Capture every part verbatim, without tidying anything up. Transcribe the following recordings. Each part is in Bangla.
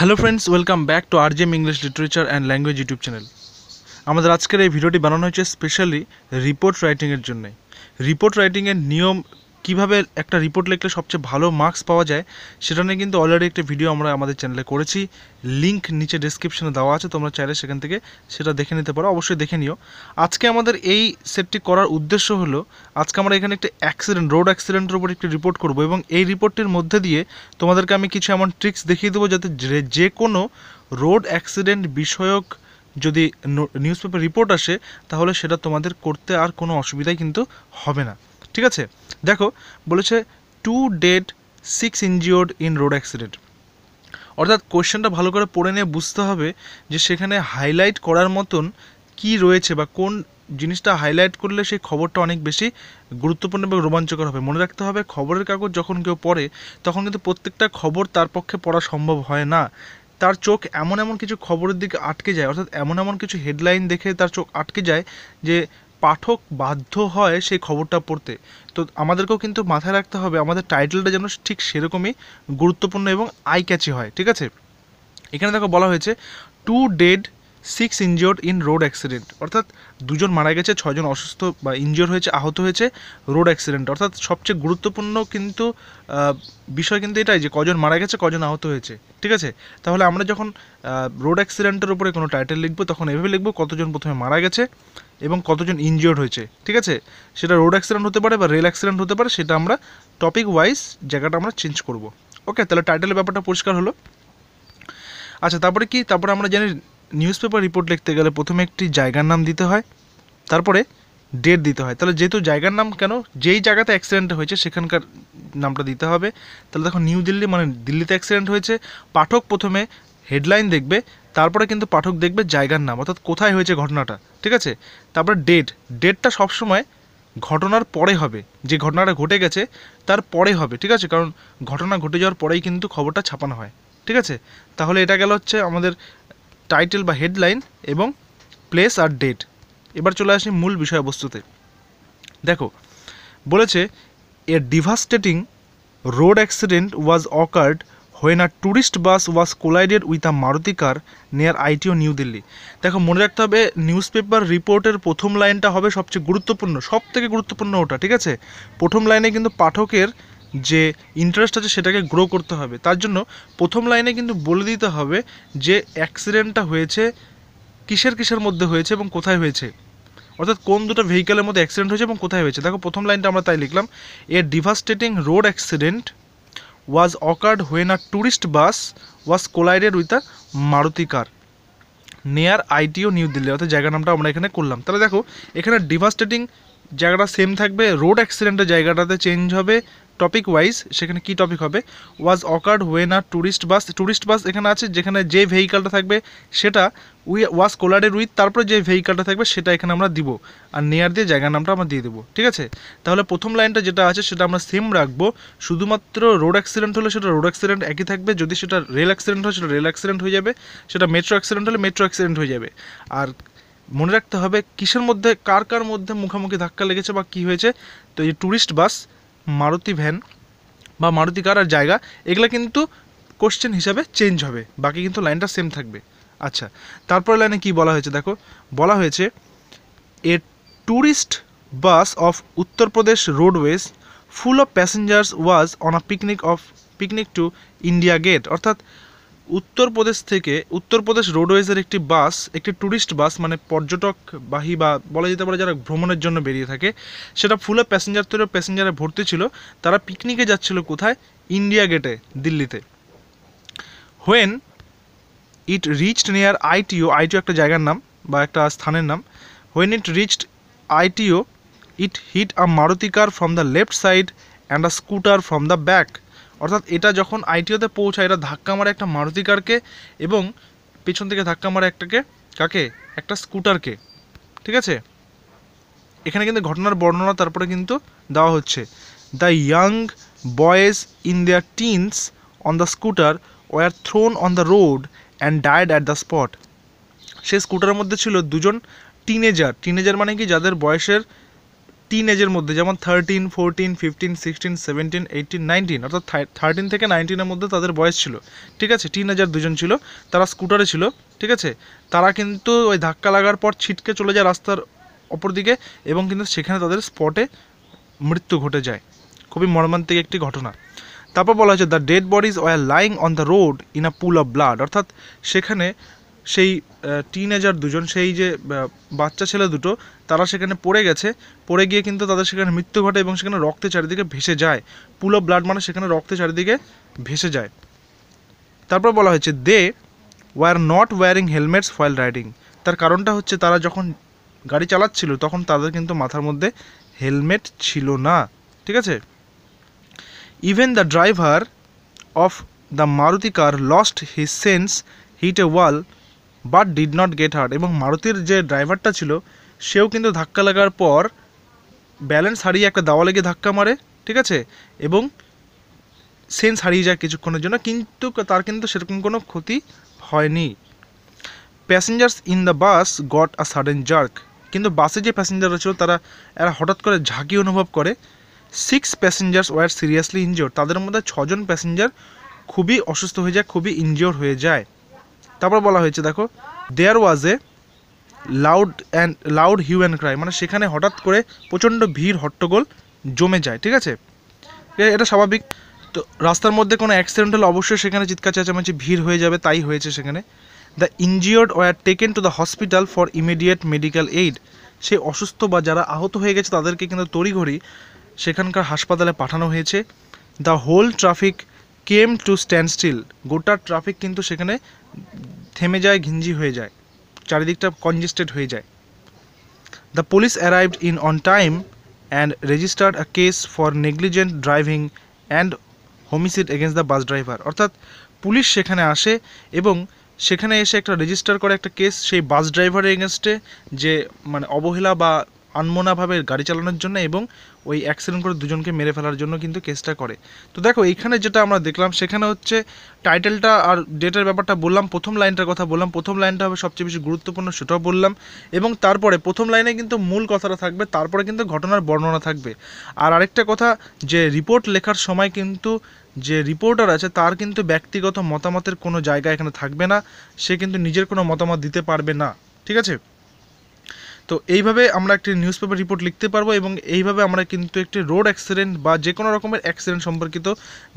Hello friends welcome back to RJM English literature and language YouTube channel. हमारे आजकल ये भिडियोटी बनाना हो स्पेशली रिपोर्ट राइटिंग एर रिपोर्ट राइटिंग एर नियम কিভাবে একটা রিপোর্ট লিখলে সবচেয়ে ভালো মার্কস পাওয়া যায় সেটা নিয়ে কিন্তু অলরেডি একটা ভিডিও আমরা আমাদের চ্যানেলে করেছি। লিংক নিচে ডেসক্রিপশনে দেওয়া আছে, তোমরা চাইলে সেখান থেকে সেটা দেখে নিতে পারো, অবশ্যই দেখে নিও। আজকে আমাদের এই সেটটি করার উদ্দেশ্য হলো আজকে আমরা এখানে একটা অ্যাক্সিডেন্ট রোড অ্যাক্সিডেন্টের উপর একটি রিপোর্ট করব এবং এই রিপোর্টটির মধ্যে দিয়ে তোমাদেরকে আমি কিছু এমন ট্রিক্স দেখিয়ে দেবো যাতে যে কোনো রোড অ্যাক্সিডেন্ট বিষয়ক যদি নিউজপেপার রিপোর্ট আসে তাহলে সেটা তোমাদের করতে আর কোনো অসুবিধাই কিন্তু হবে না। ঠিক আছে, দেখো বলেছে two dead six injured in road accident, অর্থাৎ কোয়েশ্চেনটা ভালো করে পড়ে নিয়ে বুঝতে হবে যে সেখানে হাইলাইট করার মতন কি রয়েছে বা কোন জিনিসটা হাইলাইট করলে সেই খবরটা অনেক বেশি গুরুত্বপূর্ণ এবং রোমাঞ্চকর হবে। মনে রাখতে হবে খবরের কাগজ যখন কেউ পড়ে তখন কিন্তু প্রত্যেকটা খবর তার পক্ষে পড়া সম্ভব হয় না, তার চোখ এমন এমন কিছু খবরের দিকে আটকে যায়, অর্থাৎ এমন এমন কিছু হেডলাইন দেখে তার চোখ আটকে যায় যে পাঠক বাধ্য হয় সেই খবরটা পড়তে। তো আমাদেরকেও কিন্তু মাথায় রাখতে হবে আমাদের টাইটেলটা যেন ঠিক সেরকমই গুরুত্বপূর্ণ এবং আই ক্যাচি হয়। ঠিক আছে, এখানে দেখো বলা হয়েছে two dead six injured in road accident, অর্থাৎ দুজন মারা গেছে, ছজন অসুস্থ বা ইনজিওর হয়েছে, আহত হয়েছে রোড অ্যাক্সিডেন্ট। অর্থাৎ সবচেয়ে গুরুত্বপূর্ণ কিন্তু বিষয় কিন্তু এটাই যে কজন মারা গেছে কজন আহত হয়েছে। ঠিক আছে, তাহলে আমরা যখন রোড অ্যাক্সিডেন্টের উপরে কোনো টাইটেল লিখবো তখন এভাবে লিখবো কতজন প্রথমে মারা গেছে এবং কতজন ইনজিওর্ড হয়েছে। ঠিক আছে, সেটা রোড অ্যাক্সিডেন্ট হতে পারে বা রেল অ্যাক্সিডেন্ট হতে পারে, সেটা আমরা টপিক ওয়াইজ জায়গাটা আমরা চেঞ্জ করব। ওকে, তাহলে টাইটেলের ব্যাপারটা পরিষ্কার হলো। আচ্ছা, তারপরে কি, তারপরে আমরা জানি নিউজপেপার রিপোর্ট লিখতে গেলে প্রথমে একটি জায়গার নাম দিতে হয়, তারপরে ডেট দিতে হয়। তাহলে যেহেতু জায়গার নাম কেন, যেই জায়গাতে অ্যাক্সিডেন্ট হয়েছে সেখানকার নামটা দিতে হবে। তাহলে দেখো নিউ দিল্লি মানে দিল্লিতে অ্যাক্সিডেন্ট হয়েছে, পাঠক প্রথমে হেডলাইন দেখবে, তারপরে কিন্তু পাঠক দেখবে জায়গার নাম অর্থাৎ কোথায় হয়েছে ঘটনাটা। ঠিক আছে, তারপরে ডেট, ডেটটা সবসময় ঘটনার পরে হবে, যে ঘটনাটা ঘটে গেছে তার পরে হবে। ঠিক আছে, কারণ ঘটনা ঘটে যাওয়ার পরেই কিন্তু খবরটা ছাপানো হয়। ঠিক আছে, তাহলে এটা গেল হচ্ছে আমাদের টাইটেল বা হেডলাইন এবং প্লেস আর ডেট। এবার চলে আসি মূল বিষয়বস্তুতে। দেখো বলেছে a devastating road accident was occurred when a tourist bus was collided with a Maruti car near ITO New Delhi. দেখো মনে রাখতে হবে নিউজ পেপার রিপোর্টের প্রথম লাইনটা হবে সবচেয়ে গুরুত্বপূর্ণ, সব থেকে গুরুত্বপূর্ণ ওটা। ঠিক আছে, প্রথম লাইনে কিন্তু পাঠকের যে ইন্টারেস্ট আছে সেটাকে গ্রো করতে হবে, তার জন্য প্রথম লাইনে কিন্তু বলে দিতে হবে যে অ্যাক্সিডেন্টটা হয়েছে কিসের কিসের মধ্যে হয়েছে এবং কোথায় হয়েছে, অর্থাৎ কোন দুটো ভেহিক্যালের মধ্যে অ্যাক্সিডেন্ট হয়েছে এবং কোথায় হয়েছে। দেখো প্রথম লাইনটা আমরা তাই লিখলাম, a devastating road accident was occurred when a tourist bus was collided with a Maruti car near ITO New Delhi, অর্থাৎ জায়গার নামটা আমরা এখানে করলাম। তাহলে দেখো এখানে ডিভাস্টেটিং জায়গাটা সেম থাকবে, রোড অ্যাক্সিডেন্টের জায়গাটাতে চেঞ্জ হবে টপিক ওয়াইজ। সেখানে কি টপিক হবে, was occurred when a tourist bus, tourist bus এখানে আছে, যেখানে যে ভেহিক্যালটা থাকবে সেটা উই ওয়াজ কোলাইডেড উইথ, তারপরে যে ভেহিক্যালটা থাকবে সেটা এখানে আমরা দিব, আর নিয়ার দিয়ে জায়গার নামটা আমরা দিয়ে দেবো। ঠিক আছে, তাহলে প্রথম লাইনটা যেটা আছে সেটা আমরা সেম রাখবো, শুধুমাত্র রোড অ্যাক্সিডেন্ট হলে সেটা রোড অ্যাক্সিডেন্ট একই থাকবে, যদি সেটা রেল অ্যাক্সিডেন্ট হয় সেটা রেল অ্যাক্সিডেন্ট হয়ে যাবে, সেটা মেট্রো অ্যাক্সিডেন্ট হলে মেট্রো অ্যাক্সিডেন্ট হয়ে যাবে। আর মনে রাখতে হবে কিসের মধ্যে কার কার মধ্যে মুখোমুখি ধাক্কা লেগেছে বা কী হয়েছে। তো এই ট্যুরিস্ট বাস, মারুতি ভ্যান বা মারুতি কার আর জায়গা, এগুলো কিন্তু কোশ্চেন হিসাবে চেঞ্জ হবে, বাকি কিন্তু লাইনটা সেম থাকবে। আচ্ছা, তারপরে লাইনে কি বলা হয়েছে, দেখো বলা হয়েছে a tourist bus of Uttar Pradesh roadways full of passengers was on a picnic of picnic to India Gate, অর্থাৎ উত্তরপ্রদেশ থেকে উত্তরপ্রদেশ রোডওয়েজের একটি বাস, একটি ট্যুরিস্ট বাস মানে পর্যটকবাহী বা বলা যেতে পারে যারা ভ্রমণের জন্য বেরিয়ে থাকে, সেটা ফুলে প্যাসেঞ্জার তৈরি প্যাসেঞ্জারে ভর্তি ছিল, তারা পিকনিকে যাচ্ছিল কোথায়, ইন্ডিয়া গেটে দিল্লিতে। When it reached near ITO, ITO একটা জায়গার নাম বা একটা স্থানের নাম, when it reached ITO it hit a Maruti car from the left side and a scooter from the back, অর্থাৎ এটা যখন আইটিওতে পৌঁছায় এটা ধাক্কা মারে একটা মারুতি কারকে এবং পেছন থেকে ধাক্কা মারে একটাকে কাকে একটা স্কুটারকে। ঠিক আছে, এখানে কিন্তু ঘটনার বর্ণনা তারপরে কিন্তু দেওয়া হচ্ছে the young boys in their teens on the scooter were thrown on the road and died at the spot, সেই স্কুটারের মধ্যে ছিল দুজন টিনেজার, টিনেজার মানে কি যাদের বয়সের टीन एजर मध्य जेमन thirteen fourteen fifteen sixteen seventeen eighteen nineteen अर्थात थार्टीन थेके नाइनटीन मध्य तादेर बयस छिलो ठीक आछे। टीन एजर दुजन छिलो तारा स्कूटारे छिलो ठीक आछे। तारा किन्तु ओई धक्का लागार पर छिटके चले जाए रास्तार अपर दिके एबं किन्तु सेखाने तादेर स्पटे मृत्यु घटे जाए। खुबই মর্মান্তিক একটি ঘটনা। তারপর বলা হয়েছে the dead bodies were lying on the road in a pool of blood, অর্থাৎ সেখানে সেই টিনেজার দুজন সেই যে বাচ্চা ছেলে দুটো তারা সেখানে পড়ে গেছে, পড়ে গিয়ে কিন্তু তাদের সেখানে মৃত্যু ঘটে এবং সেখানে রক্তে চারিদিকে ভেসে যায়। পুল অফ ব্লাড মানে সেখানে রক্তে চারিদিকে ভেসে যায়। তারপর বলা হয়েছে they were not wearing helmets while riding, তার কারণটা হচ্ছে তারা যখন গাড়ি চালাচ্ছিল তখন তাদের কিন্তু মাথার মধ্যে হেলমেট ছিল না ঠিক আছে। Even the driver of the Maruti car lost his sense, hit a wall, but did not get hurt. এবং মারুতির যে ড্রাইভারটা ছিল সেও কিন্তু ধাক্কা লাগার পর ব্যালেন্স হারিয়ে একটা দাওয়া লেগে ধাক্কা মারে ঠিক আছে, এবং সেন্স হারিয়ে যায় কিছুক্ষণের জন্য, কিন্তু তার কিন্তু সেরকম কোনো ক্ষতি হয়নি। Passengers in the bus got a sudden jerk, কিন্তু বাসে যে প্যাসেঞ্জাররা ছিল তারা এরা হঠাৎ করে ঝাঁকি অনুভব করে। सिक्स पैसेंजार्स वायर सिरियसलि इंजियोर्ड, तादेर मध्य छजन पैसेंजार खूबी असुस्थ हो जाए खूबी इंजियोर्ड हो जाए। तारपर बोला होयेछे देखो there was a loud and loud hue and cry, माने सेखाने हठात् करे प्रचंड भीड़ हट्टगोल जमे जाए ठीक आछे। एटा स्वाभाविक तो रास्तार मध्य कोनो एक्सिडेंट होले अवश्यई सेखाने चित्कार चेचामेचि भीड़ हो जाबे, ताई होयेछे सेखाने। The injured were taken to the hospital for immediate medical aid, सेई असुस्थ बा जारा आहत हो गेछे तादेरके किन्तु तड़िघड़ि সেখানকার হাসপাতালে পাঠানো হয়েছে। The whole traffic came to stand still, গোটা ট্রাফিক কিন্তু সেখানে থেমে যায়, ঘিঞ্জি হয়ে যায়, চারিদিকটা কনজেস্টেড হয়ে যায়। The police arrived in on time and registered a case for negligent driving and homicide against the bus driver, অর্থাৎ পুলিশ সেখানে আসে এবং সেখানে এসে একটা রেজিস্টার করে একটা কেস সেই বাস ড্রাইভারের এগেনস্টে, যে মানে অবহেলা বা আনমনাভাবে গাড়ি চালানোর জন্য এবং ওই অ্যাক্সিডেন্ট করে দুজনকে মেরে ফেলার জন্য কিন্তু কেসটা করে। তো দেখো এইখানে যেটা আমরা দেখলাম সেখানে হচ্ছে টাইটেলটা আর ডেটের ব্যাপারটা বললাম, প্রথম লাইনটার কথা বললাম, প্রথম লাইনটা হবে সবচেয়ে বেশি গুরুত্বপূর্ণ সেটাও বললাম, এবং তারপরে প্রথম লাইনে কিন্তু মূল কথাটা থাকবে, তারপরে কিন্তু ঘটনার বর্ণনা থাকবে। আর আরেকটা কথা যে রিপোর্ট লেখার সময় কিন্তু যে রিপোর্টার আছে তার কিন্তু ব্যক্তিগত মতামতের কোনো জায়গা এখানে থাকবে না, সে কিন্তু নিজের কোনো মতামত দিতে পারবে না ঠিক আছে। তো এইভাবে আমরা একটি নিউজ পেপার রিপোর্ট লিখতে পারবো এবং এইভাবে আমরা কিন্তু একটি রোড অ্যাক্সিডেন্ট বা যে কোনো রকমের অ্যাক্সিডেন্ট সম্পর্কিত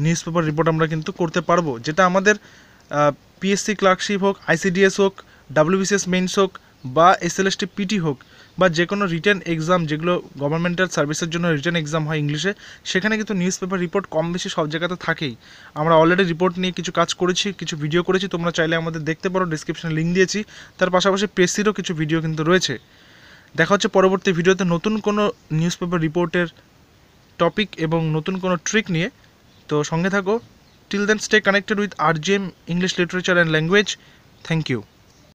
নিউজ পেপার রিপোর্ট আমরা কিন্তু করতে পারবো, যেটা আমাদের পিএসসি ক্লার্কশিপ হোক, আইসিডিএস হোক, ডাব্লিউবিসিএস মেইনস হোক বা এসএলএসটি পিটি হোক বা যে কোনো রিটার্ন এক্সাম, যেগুলো গভর্নমেন্টাল সার্ভিসের জন্য রিটার্ন এক্সাম হয় ইংলিশে, সেখানে কিন্তু নিউজ পেপার রিপোর্ট কম বেশি সব জায়গাতে থাকেই। আমরা অলরেডি রিপোর্ট নিয়ে কিছু কাজ করেছি, কিছু ভিডিও করেছি, তোমরা চাইলে আমাদের দেখতে পারো, ডিসক্রিপশানে লিঙ্ক দিয়েছি। তার পাশাপাশি পেসিরও কিছু ভিডিও কিন্তু রয়েছে। দেখা হচ্ছে পরবর্তী ভিডিওতে নতুন কোনো নিউজ পেপার রিপোর্টের টপিক এবং নতুন কোনো ট্রিক নিয়ে, তো সঙ্গে থাকো। Till then stay connected with RJM English literature and language. Thank you.